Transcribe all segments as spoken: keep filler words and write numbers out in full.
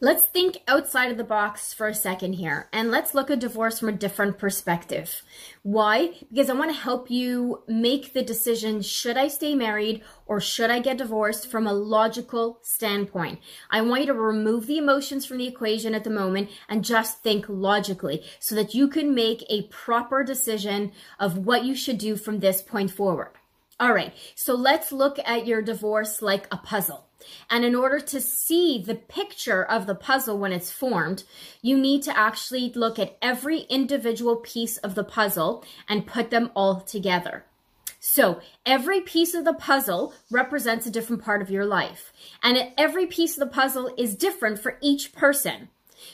Let's think outside of the box for a second here, and let's look at divorce from a different perspective. Why? Because I want to help you make the decision, should I stay married or should I get divorced, from a logical standpoint. I want you to remove the emotions from the equation at the moment and just think logically so that you can make a proper decision of what you should do from this point forward. All right, so let's look at your divorce like a puzzle. And in order to see the picture of the puzzle when it's formed, you need to actually look at every individual piece of the puzzle and put them all together. So every piece of the puzzle represents a different part of your life. And every piece of the puzzle is different for each person.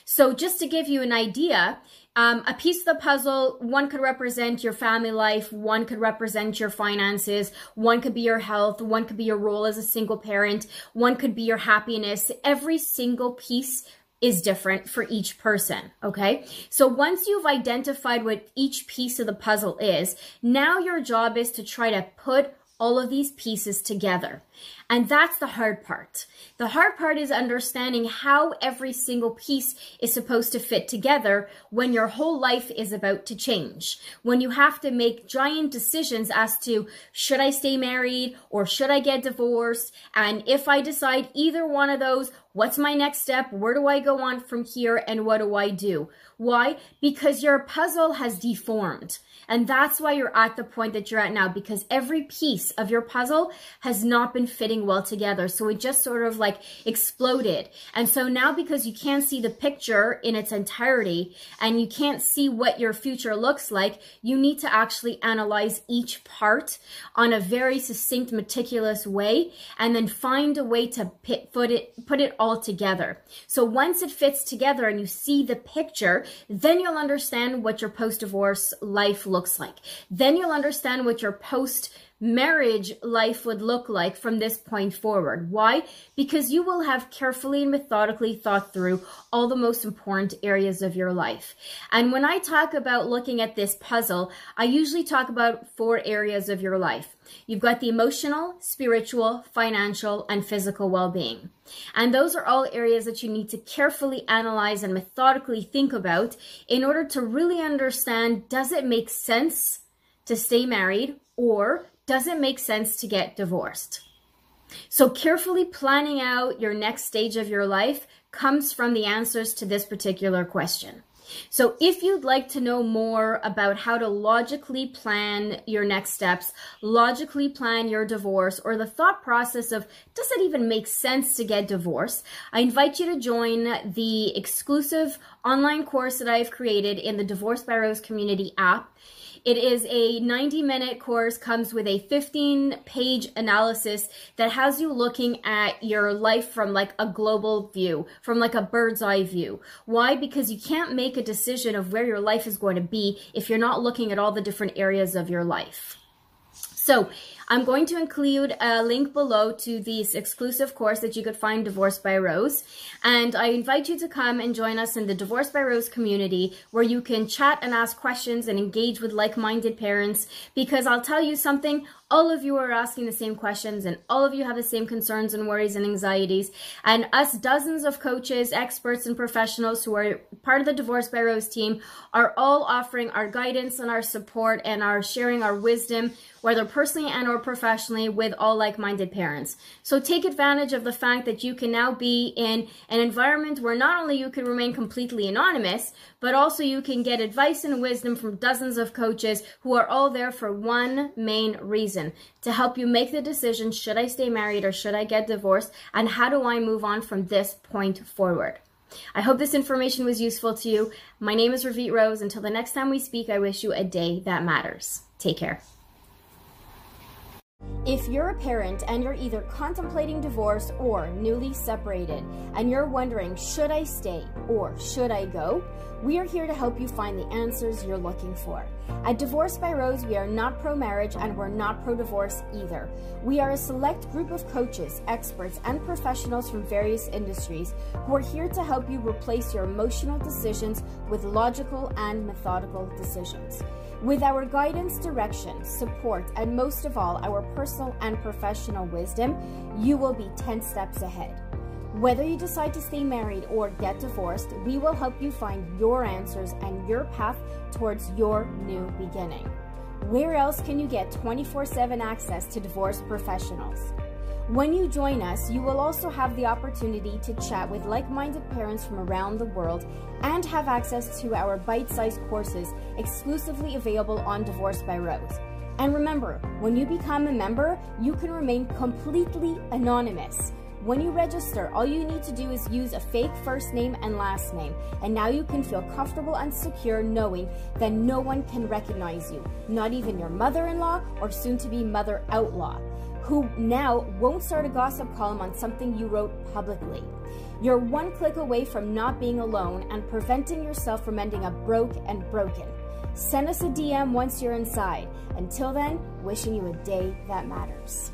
So just to give you an idea, um, a piece of the puzzle, one could represent your family life, one could represent your finances, one could be your health, one could be your role as a single parent, one could be your happiness. Every single piece is different for each person, okay? So once you've identified what each piece of the puzzle is, now your job is to try to put all of these pieces together. And that's the hard part. The hard part is understanding how every single piece is supposed to fit together when your whole life is about to change, when you have to make giant decisions as to, should I stay married or should I get divorced? And if I decide either one of those, what's my next step? Where do I go on from here? And what do I do? Why? Because your puzzle has deformed. And that's why you're at the point that you're at now, because every piece of your puzzle has not been fitting well together. So it just sort of like exploded. And so now, because you can't see the picture in its entirety and you can't see what your future looks like, you need to actually analyze each part on a very succinct, meticulous way, and then find a way to pit, put it, put it all together. So once it fits together and you see the picture, then you'll understand what your post-divorce life looks like. Then you'll understand what your post-marriage life would look like from this point forward. Why? Because you will have carefully and methodically thought through all the most important areas of your life. And when I talk about looking at this puzzle, I usually talk about four areas of your life. You've got the emotional, spiritual, financial, and physical well-being. And those are all areas that you need to carefully analyze and methodically think about in order to really understand, does it make sense to stay married or does it make sense to get divorced? So carefully planning out your next stage of your life comes from the answers to this particular question. So if you'd like to know more about how to logically plan your next steps, logically plan your divorce, or the thought process of, does it even make sense to get divorced? I invite you to join the exclusive online course that I've created in the Divorce by Rose community app. It is a ninety minute course, comes with a fifteen page analysis that has you looking at your life from like a global view, from like a bird's eye view. Why? Because you can't make a decision of where your life is going to be if you're not looking at all the different areas of your life. So I'm going to include a link below to this exclusive course that you could find, Divorce by Rose. And I invite you to come and join us in the Divorce by Rose community, where you can chat and ask questions and engage with like-minded parents, because I'll tell you something, all of you are asking the same questions and all of you have the same concerns and worries and anxieties. And us dozens of coaches, experts, and professionals who are part of the Divorce by Rose team are all offering our guidance and our support and our sharing our wisdom, whether personally and or professionally, with all like-minded parents. So take advantage of the fact that you can now be in an environment where not only you can remain completely anonymous, but also you can get advice and wisdom from dozens of coaches who are all there for one main reason: to help you make the decision, should I stay married or should I get divorced, and how do I move on from this point forward? I hope this information was useful to you. My name is Ravit Rose. Until the next time we speak, I wish you a day that matters. Take care. If you're a parent and you're either contemplating divorce or newly separated, and you're wondering, should I stay or should I go? We are here to help you find the answers you're looking for. At Divorce by Rose, we are not pro-marriage and we're not pro-divorce either. We are a select group of coaches, experts, and professionals from various industries who are here to help you replace your emotional decisions with logical and methodical decisions. With our guidance, direction, support, and most of all, our personal and professional wisdom, you will be ten steps ahead. Whether you decide to stay married or get divorced, we will help you find your answers and your path towards your new beginning. Where else can you get twenty-four seven access to divorce professionals? When you join us, you will also have the opportunity to chat with like-minded parents from around the world and have access to our bite-sized courses exclusively available on Divorce by Rose. And remember, when you become a member, you can remain completely anonymous. When you register, all you need to do is use a fake first name and last name, and now you can feel comfortable and secure knowing that no one can recognize you, not even your mother-in-law or soon-to-be mother-outlaw, who now won't start a gossip column on something you wrote publicly. You're one click away from not being alone and preventing yourself from ending up broke and broken. Send us a D M once you're inside. Until then, wishing you a day that matters.